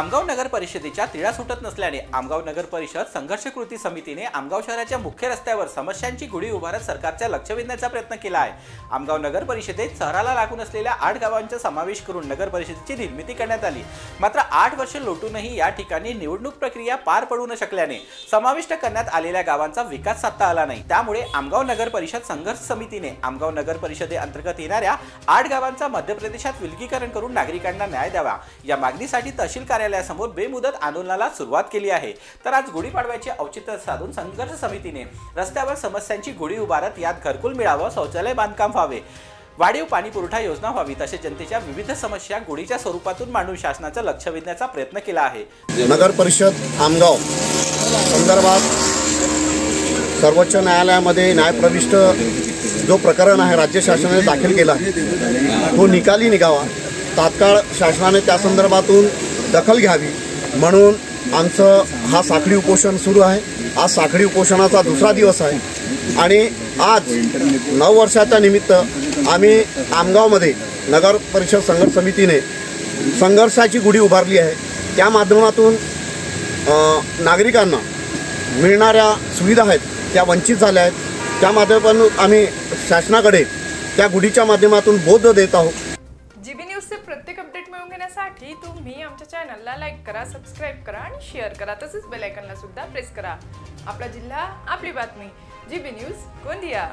आमगाव नगर परिषदेचा तिढा सुटत नसल्याने आमगाव नगर परिषद संघर्ष कृती समितीने आमगाव शहराच्या मुख्य रस्त्यावर समस्यांची गुढी उभारत सरकारच्या लक्ष वेधण्याचा प्रयत्न केला आहे। आमगाव नगर परिषदेत शहराला लागून असलेल्या 8 गावांचा समावेश करून नगर परिषदेची निर्मिती करण्यात आली। मात्र 8 वर्ष लोटूनही या ठिकाणी निवडणूक प्रक्रिया पार पडू न शकल्याने समाविष्ट करण्यात आलेल्या गावांचा विकास साधता आला नाही। त्यामुळे आमगाव नगर परिषद संघर्ष समितीने आमगाव नगर परिषदे अंतर्गत येणाऱ्या 8 गावांचा मध्य प्रदेशात विलगीकरण करून नागरिकांना न्याय द्यावा या मागणीसाठी तहसील कार्यालयासमोर बेमुदत आंदोलनाला सुरुवात केली आहे। तर आज गुढीपाडव्याचे औचित्य साधून संघर्ष समितीने रस्त्यावर समस्यांची गुढी उभारत यात घरकुल मिळावा, शौचालय बांधकाम व्हावे, वाढीव पाणी पुरवठा योजना व्हावी तसे जनतेच्या विविध समस्या गुढीच्या स्वरूपातून मांडून शासनाचं लक्ष वेधण्याचा प्रयत्न केला आहे। नगर परिषद आमगाव संदर्भात सर्वोच्च न्यायालयामध्ये न्यायप्रविष्ट जो प्रकरण आहे राज्य शासनाने दाखल केला तो निकाली निघावा, तात्काळ शासनाने त्या संदर्भातून दखल घ्यावी म्हणून आमचं हा साखळी उपोषण सुरू आहे। आज साखळी उपोषणाचा दुसरा दिवस आहे आणि आज 9 वर्षाच्या निमित्त आम्ही आमगावमध्ये नगर परिषद संघर्ष समितीने संघर्षाची गुढी उभारली आहे। त्या माध्यमातून नागरिकांना मिळणाऱ्या सुविधा आहेत त्या वंचित झाल्या आहेत, त्या माध्यमातून आम्ही शासनाकडे त्या गुढीच्या माध्यमातून बोध देत आहोत। जीबी न्यूज से प्रत्येक अपडेट मिळवून घेण्यासाठी तुम्ही आमच्या चॅनलला लाईक करा, सबस्क्राईब करा आणि शेअर करा, तसेच बेल आयकॉनला सुद्धा प्रेस करा। आपला जिल्हा आपली बातमी, जीबी न्यूज गोंदिया।